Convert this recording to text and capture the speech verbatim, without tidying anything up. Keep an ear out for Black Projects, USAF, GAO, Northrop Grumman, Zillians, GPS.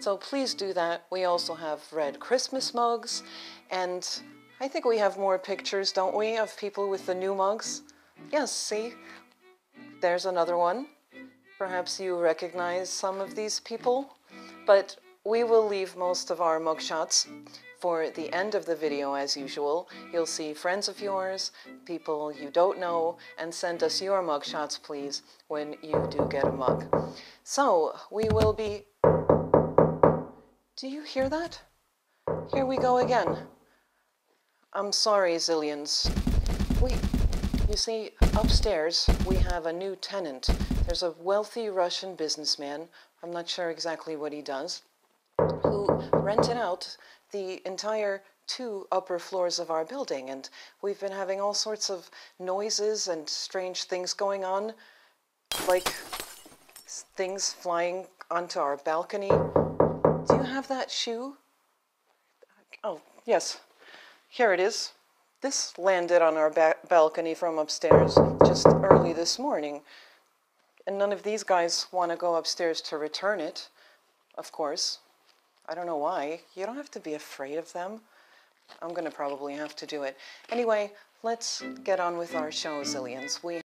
So please do that. We also have red Christmas mugs, and I think we have more pictures, don't we, of people with the new mugs? Yes, see? There's another one. Perhaps you recognize some of these people, but we will leave most of our mugshots for the end of the video as usual. You'll see friends of yours, people you don't know, and send us your mugshots, please, when you do get a mug. So we will be... Do you hear that? Here we go again. I'm sorry, Zillians. Wait, you see, upstairs we have a new tenant. There's a wealthy Russian businessman, I'm not sure exactly what he does, who rented out the entire two upper floors of our building, and we've been having all sorts of noises and strange things going on, like things flying onto our balcony. Do you have that shoe? Oh, yes. Here it is. This landed on our ba balcony from upstairs just early this morning. And none of these guys want to go upstairs to return it, of course. I don't know why. You don't have to be afraid of them. I'm going to probably have to do it. Anyway, let's get on with our show, Zillians. We